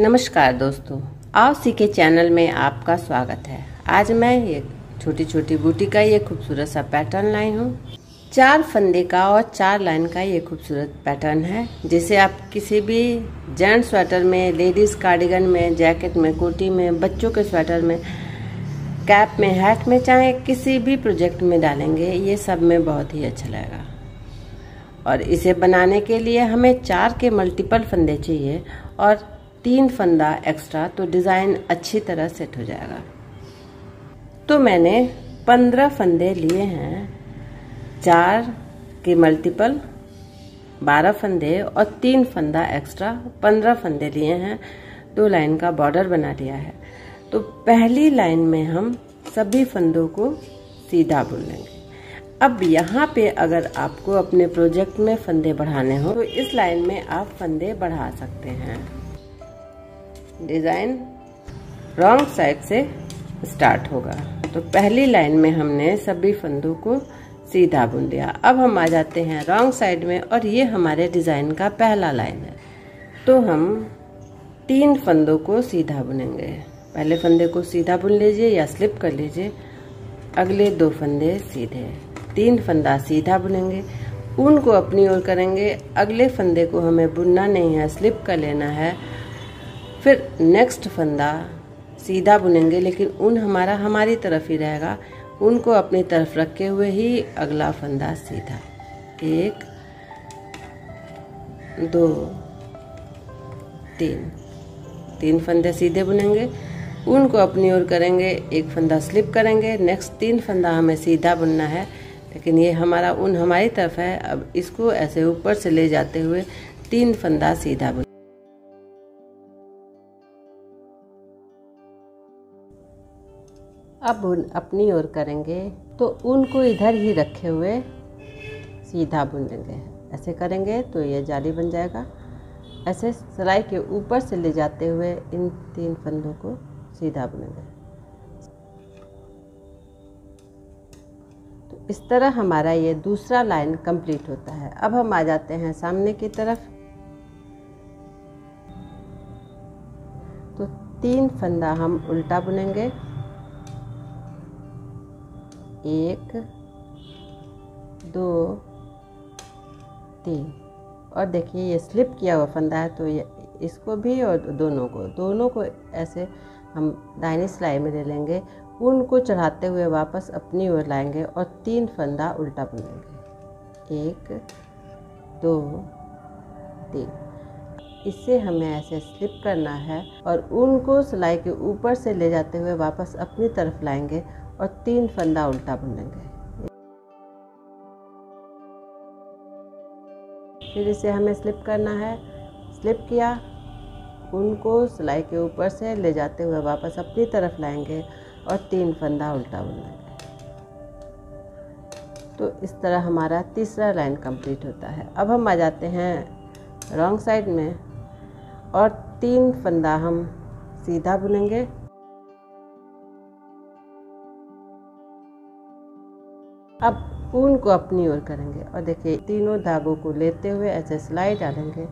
नमस्कार दोस्तों, आओ सीखे चैनल में आपका स्वागत है। आज मैं ये छोटी छोटी बूटी का ये खूबसूरत सा पैटर्न लाई हूँ। 4 फंदे का और 4 लाइन का ये खूबसूरत पैटर्न है, जिसे आप किसी भी जेंट्स स्वेटर में, लेडीज़ कार्डिगन में, जैकेट में, कोटी में, बच्चों के स्वेटर में, कैप में, हैट में, चाहे किसी भी प्रोजेक्ट में डालेंगे, ये सब में बहुत ही अच्छा लगेगा। और इसे बनाने के लिए हमें 4 के मल्टीपल फंदे चाहिए और 3 फंदा एक्स्ट्रा, तो डिज़ाइन अच्छी तरह सेट हो जाएगा। तो मैंने 15 फंदे लिए हैं, 4 के मल्टीपल 12 फंदे और 3 फंदा एक्स्ट्रा 15 फंदे लिए हैं। 2 लाइन का बॉर्डर बना लिया है। तो पहली लाइन में हम सभी फंदों को सीधा बुन लेंगे। अब यहाँ पे अगर आपको अपने प्रोजेक्ट में फंदे बढ़ाने हो तो इस लाइन में आप फंदे बढ़ा सकते हैं। डिज़ाइन रॉन्ग साइड से स्टार्ट होगा। तो पहली लाइन में हमने सभी फंदों को सीधा बुन लिया। अब हम आ जाते हैं रॉन्ग साइड में और ये हमारे डिज़ाइन का पहला लाइन है। तो हम 3 फंदों को सीधा बुनेंगे। पहले फंदे को सीधा बुन लीजिए या स्लिप कर लीजिए। अगले 2 फंदे सीधे, 3 फंदा सीधा बुनेंगे, ऊन को अपनी ओर करेंगे। अगले फंदे को हमें बुनना नहीं है, स्लिप कर लेना है। फिर नेक्स्ट फंदा सीधा बुनेंगे, लेकिन ऊन हमारा हमारी तरफ ही रहेगा। ऊन को अपनी तरफ रखे हुए ही अगला फंदा सीधा। 1 2 3 फंदे सीधे बुनेंगे, ऊन को अपनी ओर करेंगे, 1 फंदा स्लिप करेंगे। नेक्स्ट 3 फंदा हमें सीधा बुनना है, लेकिन ये हमारा ऊन हमारी तरफ है। अब इसको ऐसे ऊपर से ले जाते हुए 3 फंदा सीधा बुन। अब ऊन अपनी ओर करेंगे तो ऊन को इधर ही रखे हुए सीधा बुन लेंगे। ऐसे करेंगे तो ये जाली बन जाएगा। ऐसे सिलाई के ऊपर से ले जाते हुए इन 3 फंदों को सीधा बुनेंगे। तो इस तरह हमारा ये दूसरा लाइन कंप्लीट होता है। अब हम आ जाते हैं सामने की तरफ। तो 3 फंदा हम उल्टा बुनेंगे। 1 2 3 और देखिए ये स्लिप किया हुआ फंदा है, तो ये इसको भी और दोनों को ऐसे हम दाहिनी सिलाई में ले लेंगे। ऊन को चढ़ाते हुए वापस अपनी ओर लाएंगे और 3 फंदा उल्टा बुनेंगे। 1 2 3 इससे हमें ऐसे स्लिप करना है और ऊन को सिलाई के ऊपर से ले जाते हुए वापस अपनी तरफ लाएंगे और 3 फंदा उल्टा बुनेंगे। फिर इसे हमें स्लिप करना है। स्लिप किया, उनको सिलाई के ऊपर से ले जाते हुए वापस अपनी तरफ लाएंगे और 3 फंदा उल्टा बुनेंगे। तो इस तरह हमारा तीसरा लाइन कंप्लीट होता है। अब हम आ जाते हैं रॉन्ग साइड में और 3 फंदा हम सीधा बुनेंगे। अब ऊन को अपनी ओर करेंगे और देखिए तीनों धागों को लेते हुए ऐसे सिलाई डालेंगे,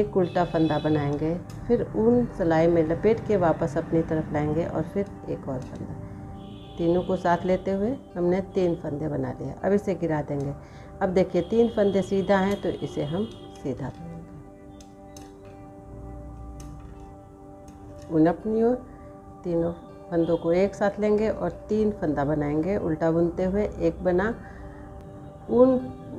1 उल्टा फंदा बनाएंगे, फिर ऊन सिलाई में लपेट के वापस अपनी तरफ लाएंगे और फिर 1 और फंदा। तीनों को साथ लेते हुए हमने 3 फंदे बना लिए। अब इसे गिरा देंगे। अब देखिए 3 फंदे सीधा हैं, तो इसे हम सीधा बुनेंगे। ऊन अपनी ओर, तीनों फंदों को एक साथ लेंगे और 3 फंदा बनाएंगे। उल्टा बुनते हुए 1 बना, ऊन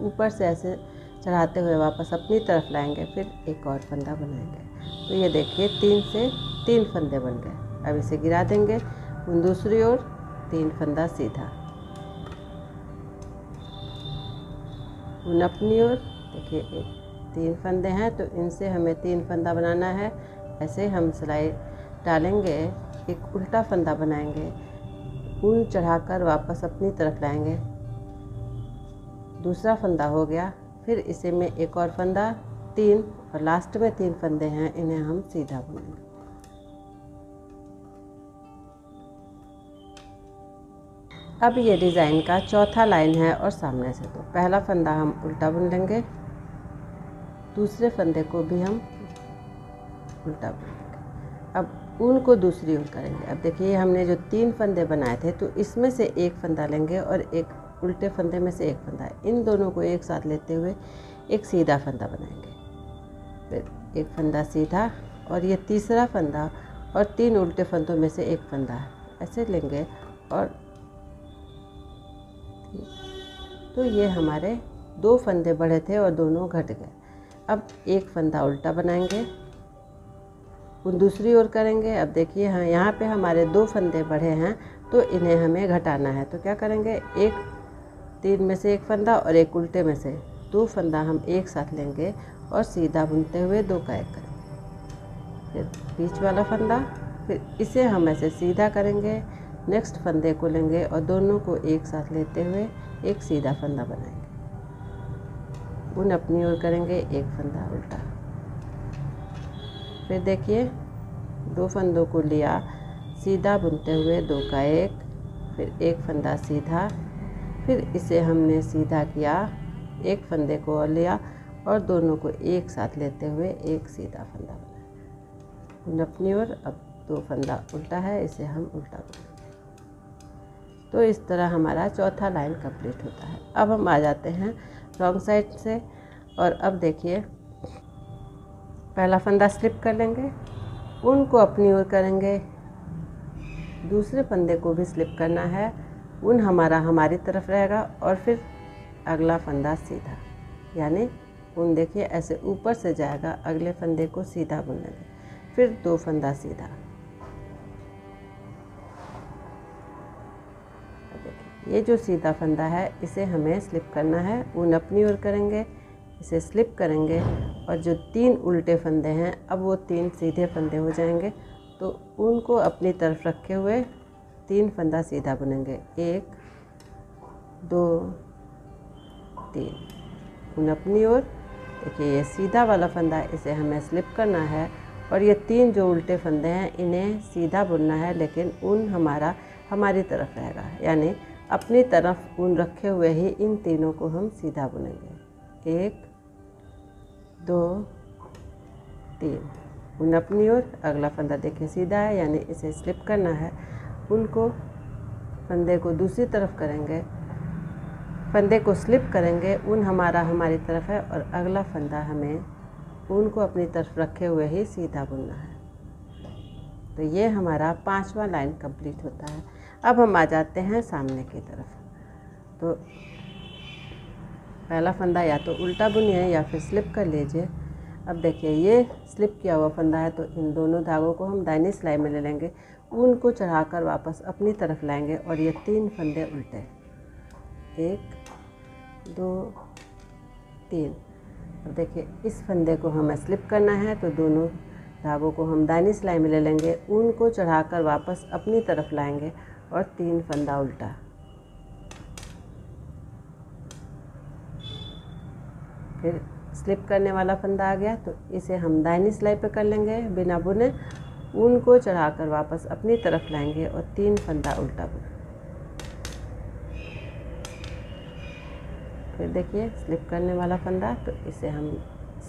ऊपर से ऐसे चढ़ाते हुए वापस अपनी तरफ लाएंगे, फिर 1 और फंदा बनाएंगे। तो ये देखिए 3 से 3 फंदे बन गए। अब इसे गिरा देंगे। ऊन दूसरी ओर, 3 फंदा सीधा, ऊन अपनी ओर, देखिए 3 फंदे हैं, तो इनसे हमें 3 फंदा बनाना है। ऐसे हम सिलाई डालेंगे, 1 उल्टा फंदा बनाएंगे, ऊन चढ़ाकर वापस अपनी तरफ लाएंगे, दूसरा फंदा हो गया, फिर इसे में 1 और फंदा, 3 और लास्ट में 3 फंदे हैं, इन्हें हम सीधा बुनेंगे। अब ये डिज़ाइन का चौथा लाइन है और सामने से। तो पहला फंदा हम उल्टा बुन लेंगे, दूसरे फंदे को भी हम उल्टा बुनेंगे। अब ऊन को दूसरी ओर करेंगे। अब देखिए हमने जो तीन फंदे बनाए थे तो इसमें से एक फंदा लेंगे और एक उल्टे फंदे में से एक फंदा, इन दोनों को एक साथ लेते हुए एक सीधा फंदा बनाएंगे, फिर एक फंदा सीधा और ये तीसरा फंदा और तीन उल्टे फंदों में से एक फंदा ऐसे लेंगे और तो ये हमारे दो फंदे बढ़े थे और दोनों घट गए। अब एक फंदा उल्टा बनाएंगे, उन दूसरी ओर करेंगे। अब देखिए हाँ यहाँ पे हमारे दो फंदे बढ़े हैं तो इन्हें हमें घटाना है, तो क्या करेंगे एक तीन में से एक फंदा और एक उल्टे में से दो फंदा हम एक साथ लेंगे और सीधा बुनते हुए दो का एक करेंगे, फिर बीच वाला फंदा, फिर इसे हम ऐसे सीधा करेंगे, नेक्स्ट फंदे को लेंगे और दोनों को एक साथ लेते हुए एक सीधा फंदा बनाएंगे, बुन अपनी ओर करेंगे, एक फंदा उल्टा, फिर देखिए दो फंदों को लिया सीधा बुनते हुए दो का एक, फिर एक फंदा सीधा, फिर इसे हमने सीधा किया, एक फंदे को और लिया और दोनों को एक साथ लेते हुए एक सीधा फंदा बनाया, बुन अपनी ओर। अब दो फंदा उल्टा है, इसे हम उल्टा बुनेंगे। तो इस तरह हमारा चौथा लाइन कंप्लीट होता है। अब हम आ जाते हैं रॉन्ग साइड से और अब देखिए पहला फंदा स्लिप कर लेंगे, उनको अपनी ओर करेंगे, दूसरे फंदे को भी स्लिप करना है, उन हमारा हमारी तरफ रहेगा और फिर अगला फंदा सीधा, यानी उन देखिए ऐसे ऊपर से जाएगा, अगले फंदे को सीधा बुन लेंगे, फिर दो फंदा सीधा, ये जो सीधा फंदा है इसे हमें स्लिप करना है, उन अपनी ओर करेंगे, इसे स्लिप करेंगे और जो तीन उल्टे फंदे हैं अब वो तीन सीधे फंदे हो जाएंगे, तो उनको अपनी तरफ रखे हुए तीन फंदा सीधा बुनेंगे, एक दो तीन, उन अपनी ओर। देखिए ये सीधा वाला फंदा इसे हमें स्लिप करना है और ये तीन जो उल्टे फंदे हैं इन्हें सीधा बुनना है, लेकिन उन हमारा हमारी तरफ रहेगा, यानी अपनी तरफ उन रखे हुए ही इन तीनों को हम सीधा बुनेंगे, एक दो तीन, उन अपनी ओर। अगला फंदा देखिए सीधा है यानी इसे स्लिप करना है, उनको फंदे को दूसरी तरफ करेंगे, फंदे को स्लिप करेंगे, उन हमारा हमारी तरफ है और अगला फंदा हमें उनको अपनी तरफ रखे हुए ही सीधा बुनना है। तो ये हमारा पांचवा लाइन कंप्लीट होता है। अब हम आ जाते हैं सामने की तरफ, तो पहला फंदा या तो उल्टा बुनिए या फिर स्लिप कर लीजिए। अब देखिए ये स्लिप किया हुआ फंदा है तो इन दोनों धागों को हम दाहिनी सिलाई में ले लेंगे, उनको चढ़ाकर वापस अपनी तरफ लाएंगे और ये तीन फंदे उल्टे, एक दो तीन। अब देखिए इस फंदे को हमें स्लिप करना है तो दोनों धागों को हम दाहिनी सिलाई में ले लेंगे, उनको चढ़ाकर वापस अपनी तरफ लाएंगे और तीन फंदा उल्टा, फिर स्लिप करने वाला फंदा आ गया तो इसे हम दाहिनी सिलाई पे कर लेंगे बिना बुने, उनको चढ़ाकर वापस अपनी तरफ लाएंगे और तीन फंदा उल्टा बुने, फिर देखिए स्लिप करने वाला फंदा तो इसे हम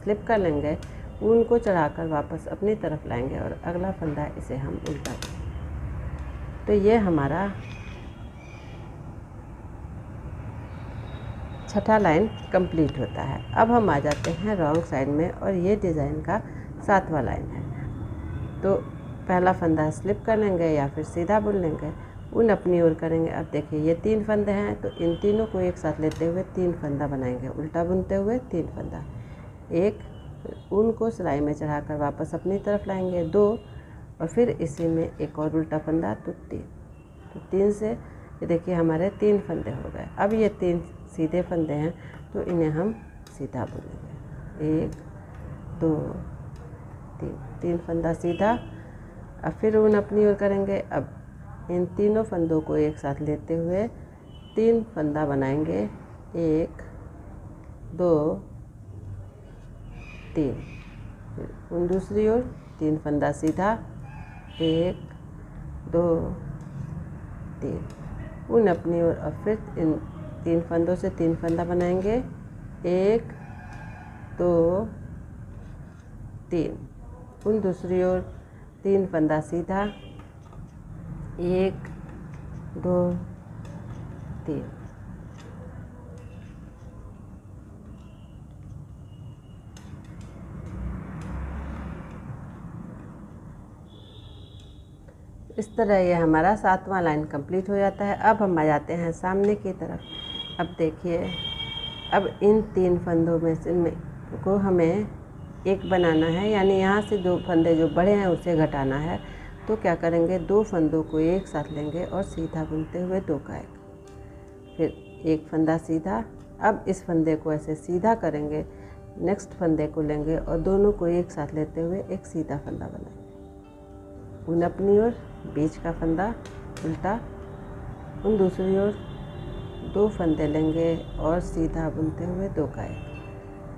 स्लिप कर लेंगे, ऊन को चढ़ाकर वापस अपनी तरफ लाएंगे और अगला फंदा इसे हम उल्टा करेंगे। तो ये हमारा छठा लाइन कंप्लीट होता है। अब हम आ जाते हैं रॉन्ग साइड में और ये डिज़ाइन का सातवां लाइन है। तो पहला फंदा स्लिप कर लेंगे या फिर सीधा बुन लेंगे, उन अपनी ओर करेंगे। अब देखिए ये तीन फंदे हैं तो इन तीनों को एक साथ लेते हुए तीन फंदा बनाएंगे, उल्टा बुनते हुए तीन फंदा, एक उन को सिलाई में चढ़ाकर वापस अपनी तरफ लाएंगे, दो और फिर इसी में एक और उल्टा फंदा तो तीन, तो तीन से ये देखिए हमारे तीन फंदे हो गए। अब ये तीन सीधे फंदे हैं तो इन्हें हम सीधा बुनेंगे, एक दो तीन, तीन फंदा सीधा। अब फिर उन अपनी ओर करेंगे, अब इन तीनों फंदों को एक साथ लेते हुए तीन फंदा बनाएंगे, एक दो तीन, फिर उन दूसरी ओर तीन फंदा सीधा, एक दो तीन, उन अपनी ओर। और फिर इन तीन फंदों से तीन फंदा बनाएंगे, एक दो तीन, कुल दूसरी ओर 3 फंदा सीधा, 1 2 3। इस तरह ये हमारा 7वां लाइन कंप्लीट हो जाता है। अब हम आ जाते हैं सामने की तरफ। अब देखिए, अब इन 3 फंदों में से को हमें 1 बनाना है, यानी यहाँ से 2 फंदे जो बड़े हैं उसे घटाना है। तो क्या करेंगे, 2 फंदों को एक साथ लेंगे और सीधा बुनते हुए 2 का 1, फिर 1 फंदा सीधा। अब इस फंदे को ऐसे सीधा करेंगे, नेक्स्ट फंदे को लेंगे और दोनों को एक साथ लेते हुए एक सीधा फंदा बनाएंगे। बुन अपनी ओर, बीच का फंदा उल्टा, उन दूसरी ओर 2 फंदे लेंगे और सीधा बुनते हुए 2 का 1,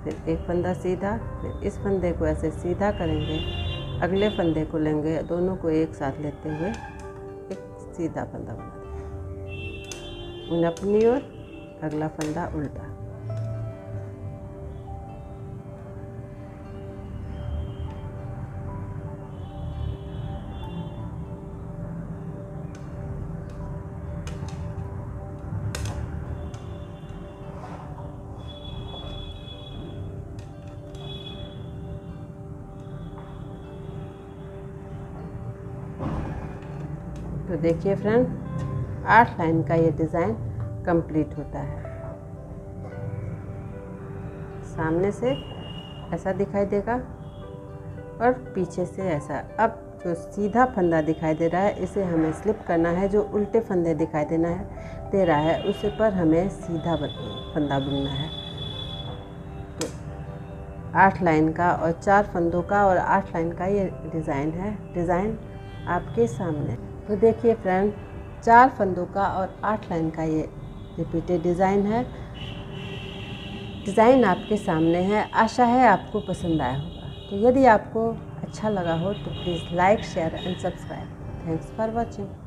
फिर 1 फंदा सीधा। फिर इस फंदे को ऐसे सीधा करेंगे, अगले फंदे को लेंगे, दोनों को एक साथ लेते हुए एक सीधा फंदा बना देंगे। उन अपनी ओर, अगला फंदा उल्टा। तो देखिए फ्रेंड, 8 लाइन का ये डिज़ाइन कंप्लीट होता है। सामने से ऐसा दिखाई देगा और पीछे से ऐसा। अब जो सीधा फंदा दिखाई दे रहा है इसे हमें स्लिप करना है, जो उल्टे फंदे दिखाई देना है दे रहा है उसे पर हमें सीधा फंदा बुनना है। तो 8 लाइन का और 4 फंदों का और 8 लाइन का ये डिज़ाइन है। डिज़ाइन आपके सामने। तो देखिए फ्रेंड, 4 फंदों का और 8 लाइन का ये रिपीटेड डिज़ाइन है। डिज़ाइन आपके सामने है। आशा है आपको पसंद आया होगा। तो यदि आपको अच्छा लगा हो तो please like, share and subscribe. Thanks for watching.